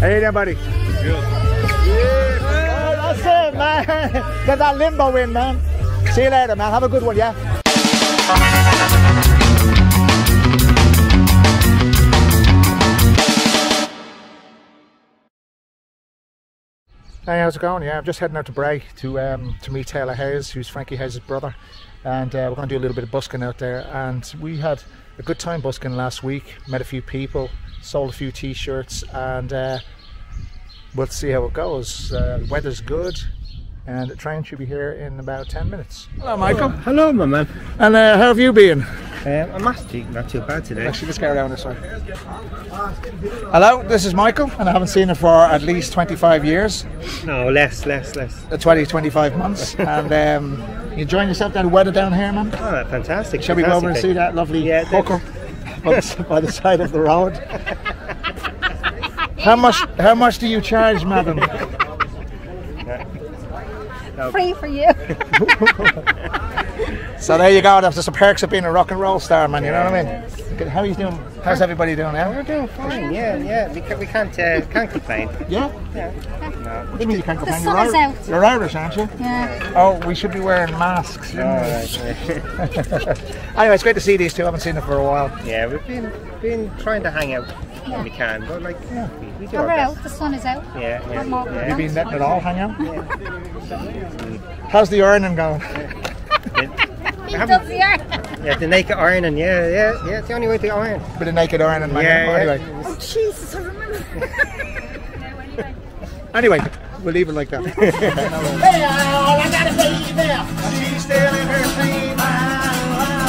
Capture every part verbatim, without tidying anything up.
Hey there, buddy. Yeah. That's it, man. Get that limbo in, man. See you later, man. Have a good one, yeah? Hey, how's it going? Yeah, I'm just heading out to Bray to um, to meet Taylor Hayes, who's Frankie Hayes' brother, and uh, we're going to do a little bit of busking out there. And we had a good time busking last week. Met a few people, sold a few T-shirts, and uh, we'll see how it goes. Uh, the weather's good, and the train should be here in about ten minutes. Hello, Michael. Hello, my man. And uh, how have you been? Um, I'm actually not too bad today. Actually, let's go around this way. Hello, this is Michael, and I haven't seen her for at least twenty-five years. No, less, less, less. twenty, twenty-five months. And um, you enjoying yourself, that weather down here, man? Oh, fantastic. Shall we go over and see that lovely yeah, hooker by the side of the road? How much, how much do you charge, madam? No. Free for you. So there you go, that's just the perks of being a rock and roll star, man, you know what I mean? Yes. How are you doing? How's everybody doing now? We're doing fine, yeah, yeah. We, can, we can't, uh, can't complain. Yeah? Yeah. No. What do you mean you can't complain? The sun is out. You're Irish, aren't you? Yeah. Oh, we should be wearing masks. Oh, right. Anyway, it's great to see these two. I haven't seen them for a while. Yeah, we've been, been trying to hang out yeah. when we can, but like, yeah. we, we do we're our best. Out. The sun is out. Yeah, yeah. yeah. yeah. You've been letting it all hang out? Yeah. How's the ironing going? Yeah. He does the iron. Yeah, the naked ironing, yeah, yeah, yeah, it's the only way to iron. But the naked ironing, man. Yeah, yeah. Anyway. Oh, Jesus, I remember. Anyway, we'll leave it like that. Hey, all I got a baby there. She's still in her dream.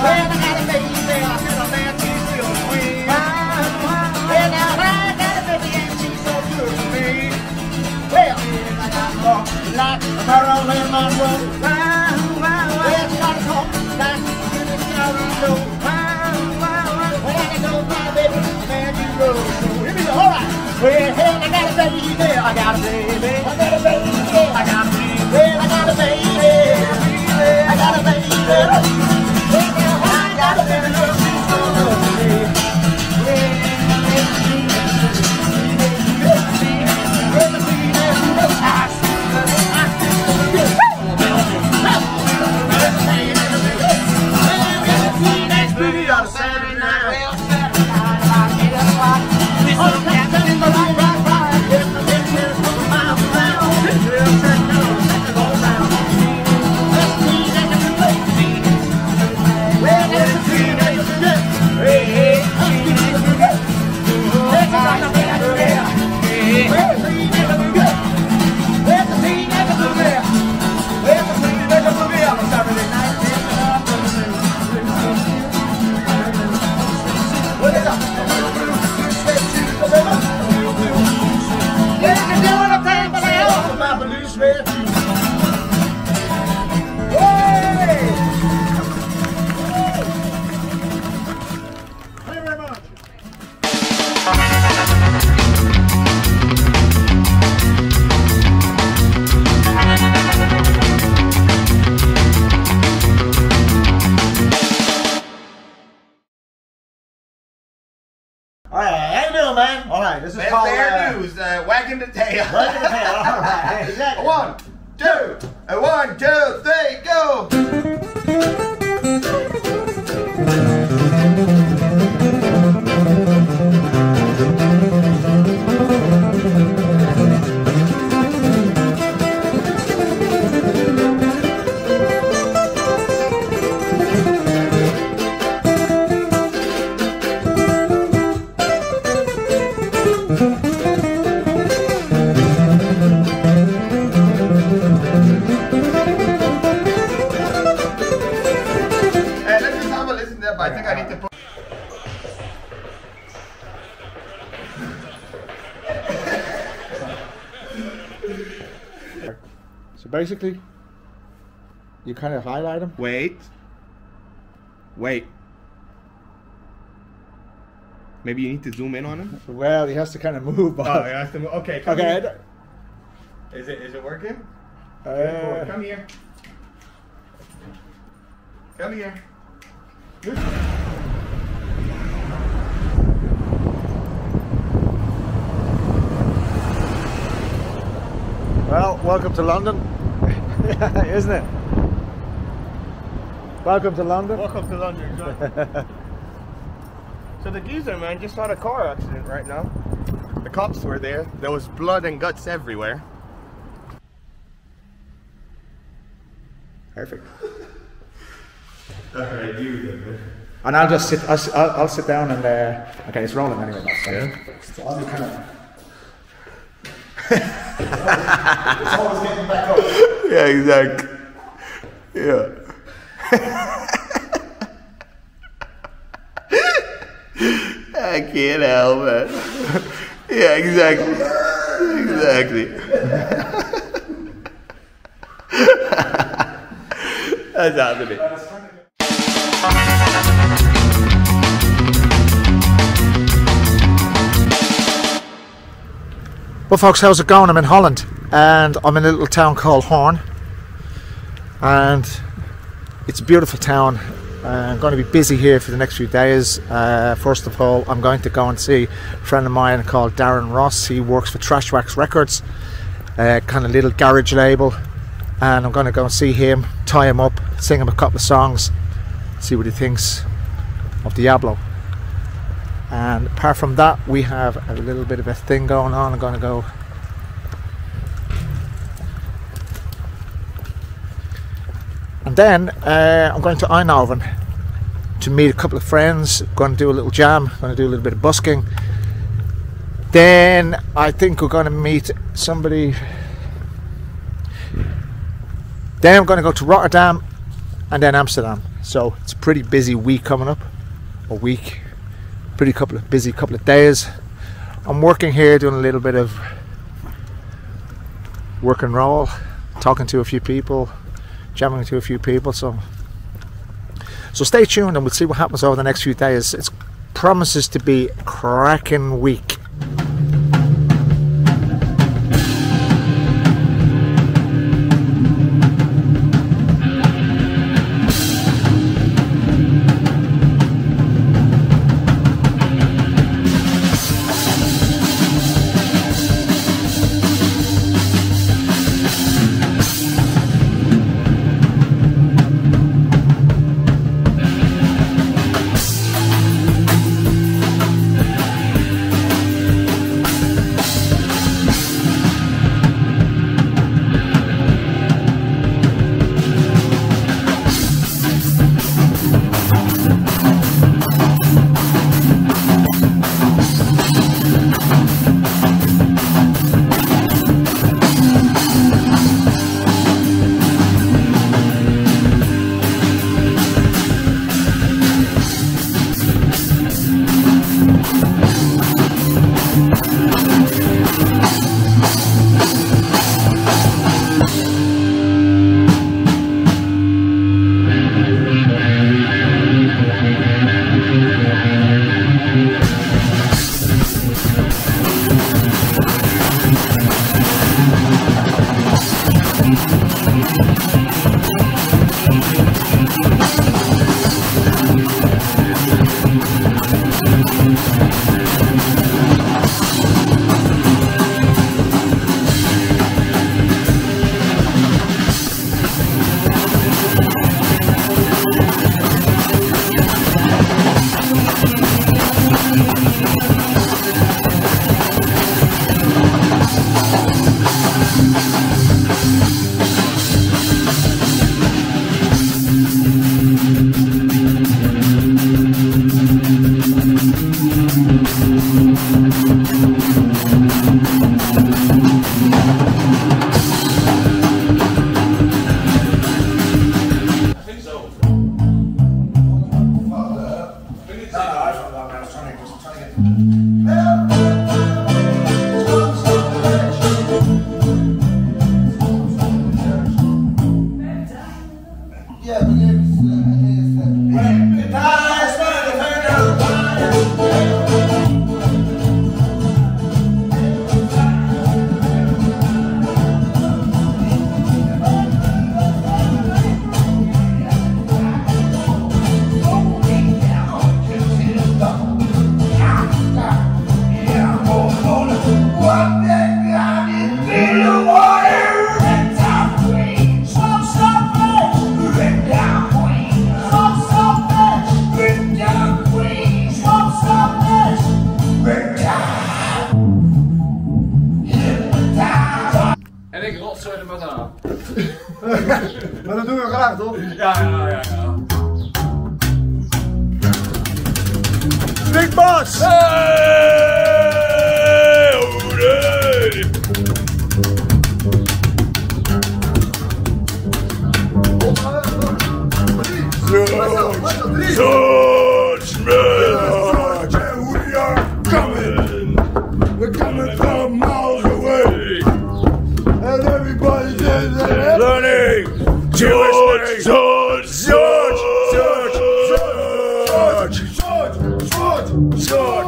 Well, I got a baby there. I said, oh, man, she's still a queen. Well, I got a baby and she's so good to me. Well, I got more like her own in my room. Well, she got a home. This is best called, fair uh, news, uh, wagging the tail. Wagging the tail, all right. Exactly. One, two, uh, one, two, three, go. Basically, you kind of highlight them. Wait. Wait. Maybe you need to zoom in on him? Well, he has to kind of move on. Oh, he has to move. Okay, come okay. here. Is it, is it working? Uh, come here. Come here. Welcome to London. Isn't it? Welcome to London. Welcome to London, exactly. So the geezer, man, just had a car accident right now. The cops were there. There was blood and guts everywhere. Perfect. Alright, you then, man. And I'll just sit, I'll, I'll sit down and, uh, okay, it's rolling anyway. Yeah. So I'll be kind of... It's always getting back up. Yeah, exactly. Yeah. I can't help it. Yeah, exactly. Exactly. That's happening. Well, folks, how's it going? I'm in Holland, and I'm in a little town called Hoorn, and it's a beautiful town. Uh, I'm going to be busy here for the next few days. Uh, first of all, I'm going to go and see a friend of mine called Darren Ross. He works for Trash Wax Records, uh, kind of little garage label, and I'm going to go and see him, tie him up, sing him a couple of songs, see what he thinks of Diablo. And apart from that, we have a little bit of a thing going on. I'm going to go And then uh, I'm going to Eindhoven to meet a couple of friends, going to do a little jam, going to do a little bit of busking. Then I think we're going to meet somebody. Then I'm going to go to Rotterdam and then Amsterdam. So it's a pretty busy week coming up, a week, pretty couple of busy couple of days. I'm working here, doing a little bit of work and roll, talking to a few people, jamming to a few people, so so stay tuned and we'll see what happens over the next few days. It promises to be a cracking week. What the God is in the water? toch? Ja, ja, ja, ja. Big Bas! Hey! Oh nee! George! George Miller! And we are coming! We're coming from miles away! And everybody's in there! Learning! George! George! George! George! George! George! George! George!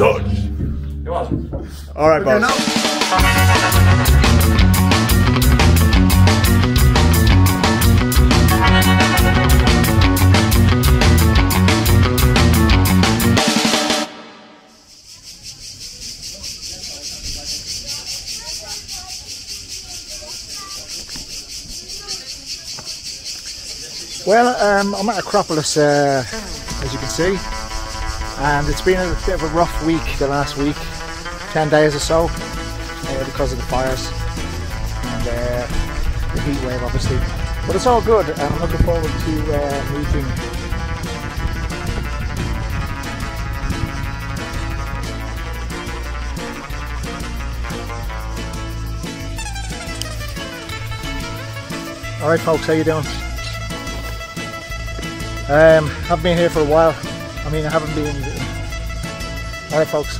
It was. All right, boss. Well, um, I'm at Acropolis. Uh, as you can see, and it's been a bit of a rough week, the last week, ten days or so, uh, because of the fires and uh, the heat wave obviously, but it's all good and I'm looking forward to uh, meeting . Alright folks, how you doing? Um, I've been here for a while. I mean, I haven't been. Alright, folks.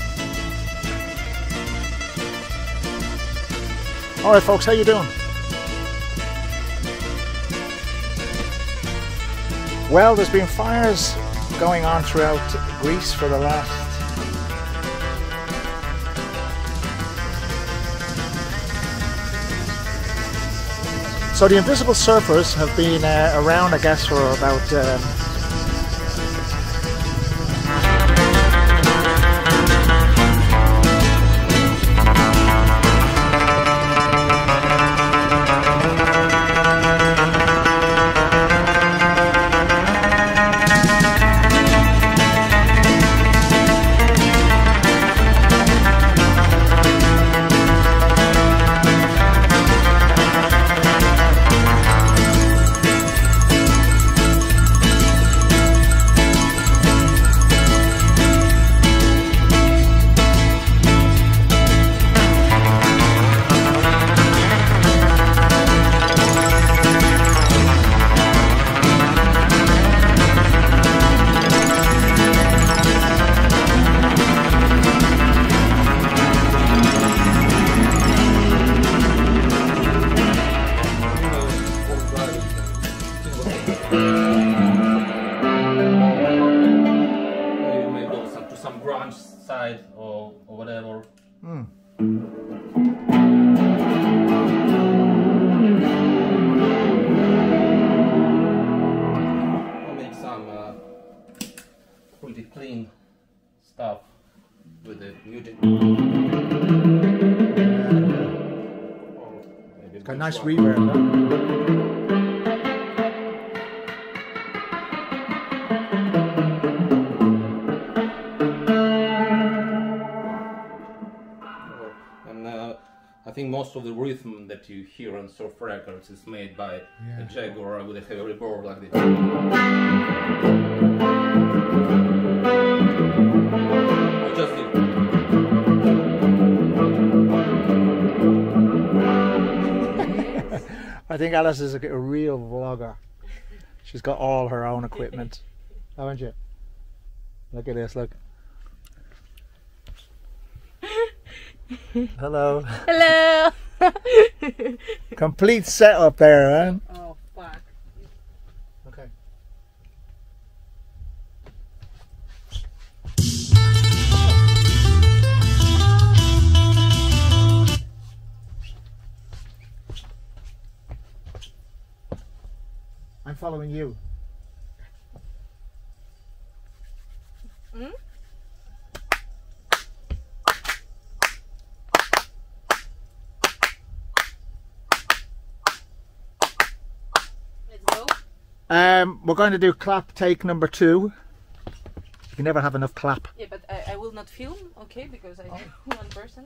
Alright, folks, how you doing? Well, there's been fires going on throughout Greece for the last. So the invisible surfers have been uh, around, I guess, for about. Um, Nice reverb, huh? And uh, I think most of the rhythm that you hear on surf records is made by yeah. a Jaguar with a heavy reverb like this. Just I think Alice is a, a real vlogger. She's got all her own equipment, haven't you? Look at this, look. Hello. Hello. Complete setup there, man. Oh, fuck. Okay. I'm following you. Mm? Let's go. Um, we're going to do clap take number two. You never have enough clap. Yeah, but I, I will not film, okay, because I'm oh. one person.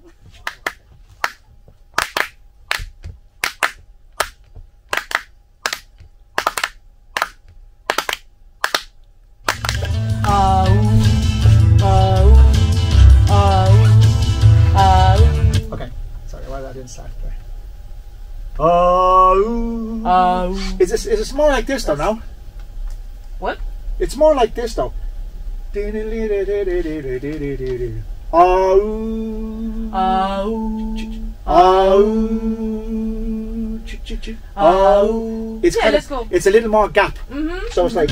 in South Bay. Oh, oh. Is this, is this more like this though now? What? It's more like this though. Oh, oh, oh, oh. It's yeah, let's go. It's a little more gap. Mm-hmm. So it's like.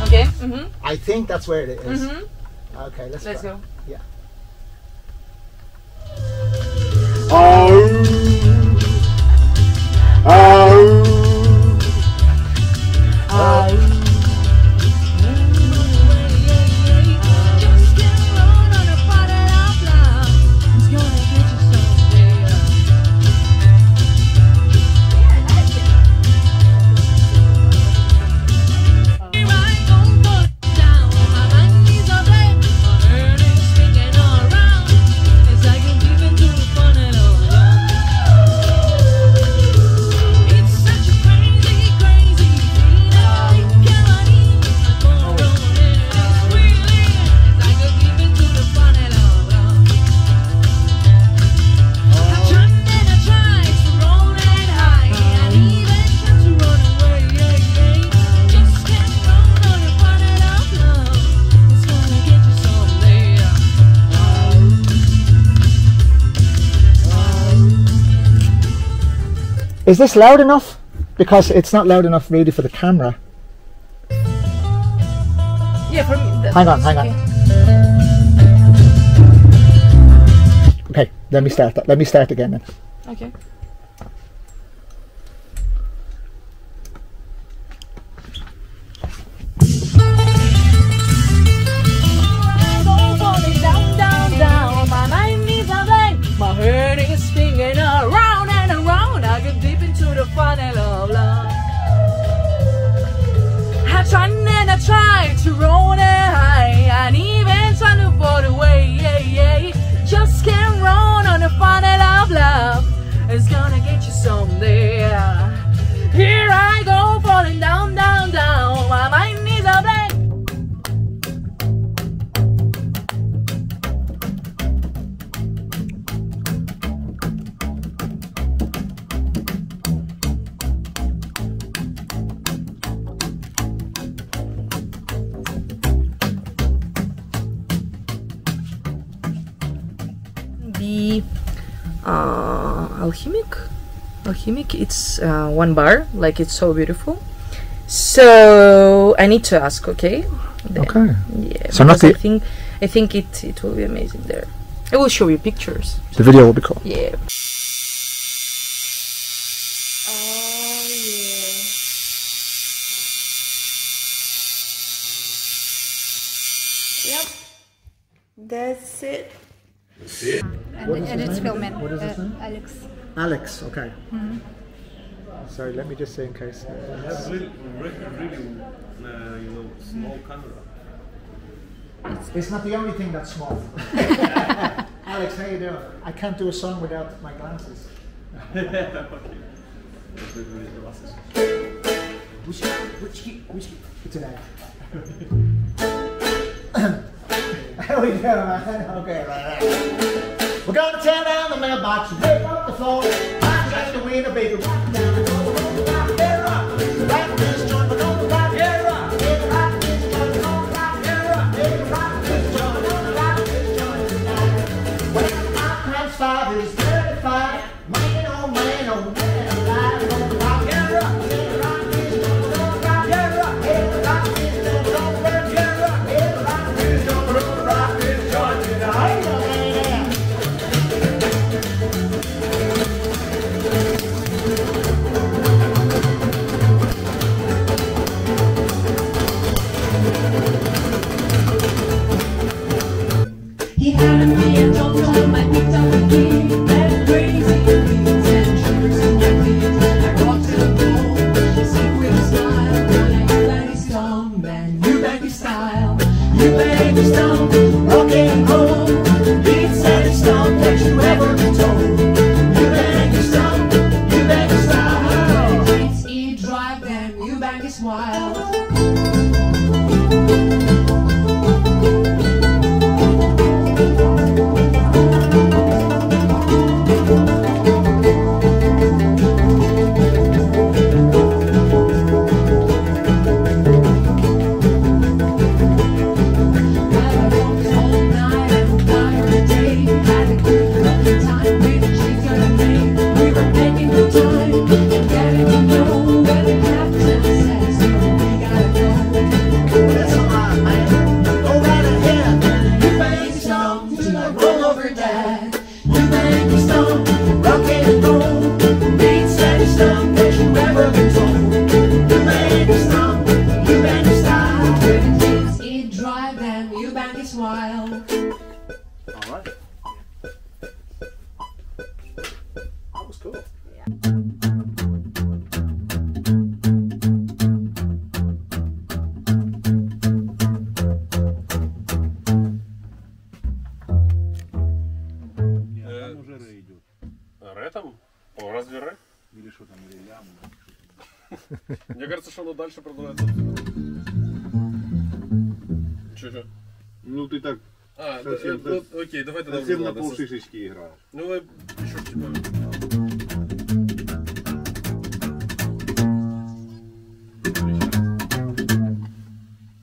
Okay. Mm-hmm. I think that's where it is. Mm-hmm. Okay, let's, let's go. Yeah. Oh. Oh. Oh. Is this loud enough? Because it's not loud enough really for the camera. Yeah, for me. Hang on, hang okay. on. Okay, let me start that. Let me start again then. Okay. Try to roll it high and even try to fall away, yeah, yeah. Just can't run on the funnel of love. It's gonna get you someday. Here I go, falling down, down, down. My mind needs a break. Uh, alchemic alchemic it's uh, one bar, like it's so beautiful, so I need to ask. Okay, then, okay, yeah, so not the I think I think it it will be amazing there. I will show you pictures. The video will be cool. Yeah. Oh yeah. Yep, that's it. That's it. And, and it's filming. What is his uh, name? Alex. Alex, okay. Mm-hmm. Sorry, let me just say in case. It has really, really uh, you know, small camera. It's, it's not the only thing that's small. Alex, how you doing? I can't do a song without my glasses. Whiskey, whiskey, whiskey. It's an egg. How we doing, man? Okay, right, right. We're gonna tear down the mailbox, break up the floor, I got the winner, baby, right now. Drive them. All right. That was cool. Yeah. Мне кажется, что оно дальше продолжается. Че-че? Ну ты так. А, совсем, да, ну, окей, давай тогда совсем на полшишечки играешь. Ну еще типа.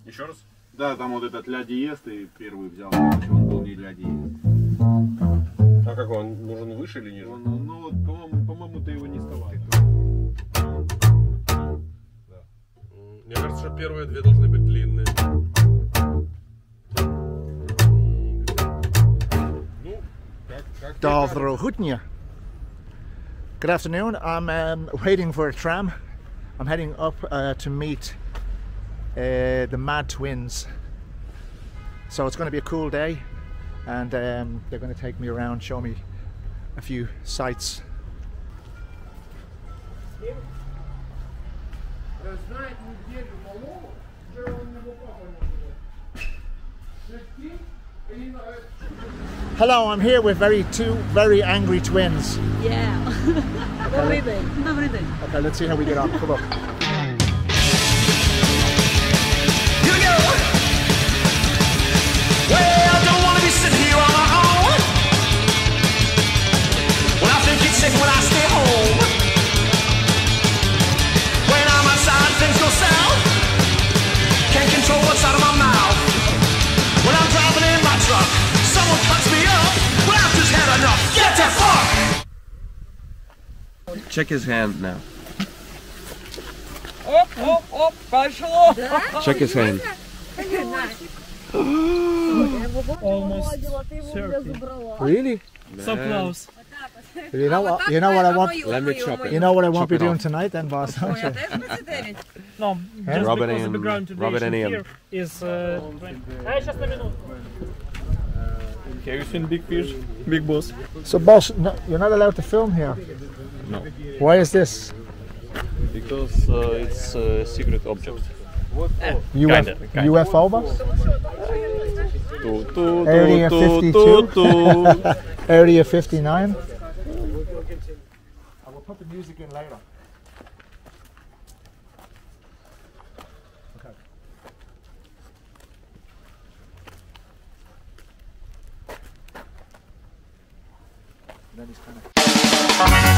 Еще раз? Да, там вот этот ля диез ты первый взял, почему он был не ля диез. А как он? Нужен выше или ниже? Ну, ну вот, по-моему, по-моему, ты его не вставал. Мне кажется, что первые две должны быть длинные. Ну, как, как Dag. Good afternoon. I'm um, waiting for a tram. I'm heading up uh, to meet uh, the Mad Twins. So it's going to be a cool day, and um, they're going to take me around, show me a few sights. Yeah. Знает неделю малого, вчера он его папа не было. Hello, I'm here with very two very angry twins. Yeah. Добрый день. Добрый день. Okay, let's see how we get on. Come on. Check his hand now. Оп, оп, оп, пошло! Check his hand. Almost thirty. Really? So close. You know what? You know what I want. Let me chop it. You know what I won't be doing tonight, then, boss. No, just because the background today here is. Have you seen Big Fish, Big Boss? So, boss, no, you're not allowed to film here. No. Why is this? Because uh, it's a secret object. Eh, kinda, kinda. U F O box? Area fifty-two? Area fifty-nine? I will put the music in later. Then he's kind of...